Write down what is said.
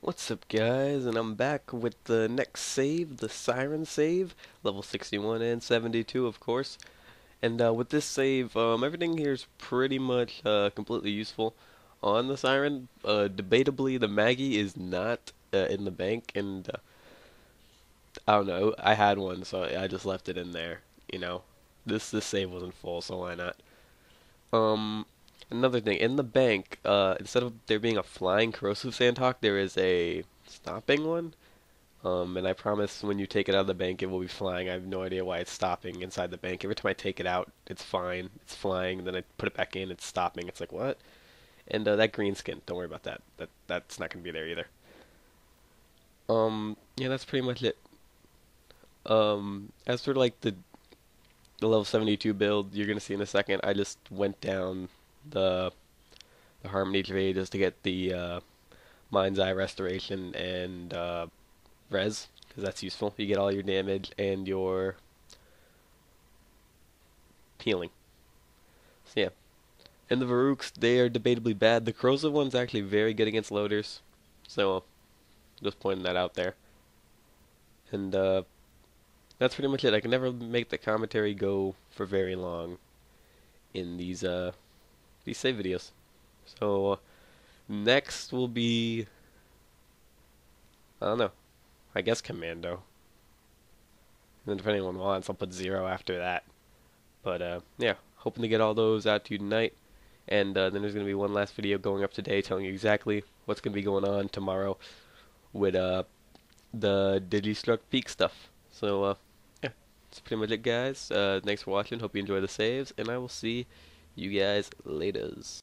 What's up guys, and I'm back with the next save, the Siren save, level 61 and 72 of course. And with this save, everything here is pretty much completely useful on the Siren. Debatably, the Maggie is not in the bank, and I don't know, I had one so I just left it in there, you know. This save wasn't full, so why not? Another thing, in the bank, instead of there being a flying corrosive sand hawk, there is a stopping one. And I promise when you take it out of the bank, it will be flying. I have no idea why it's stopping inside the bank. Every time I take it out, it's fine. It's flying. Then I put it back in, it's stopping. It's like, what? And that green skin, don't worry about that. That's not going to be there either. Yeah, that's pretty much it. As for, like, the level 72 build, you're going to see in a second, I just went down the harmony tree just to get the mind's eye restoration and res, because that's useful. You get all your damage and your healing. So yeah, and the Verruks, they are debatably bad. The corrosive one's actually very good against loaders, so just pointing that out there. And that's pretty much it. I can never make the commentary go for very long in these save videos. So next will be, I don't know, I guess Commando, and then if anyone wants I'll put 0 after that. But yeah, hoping to get all those out to you tonight, and then there's gonna be one last video going up today telling you exactly what's gonna be going on tomorrow with the Digistruct Peak stuff. So yeah, that's pretty much it guys. Thanks for watching, hope you enjoy the saves, and I will see you guys laters.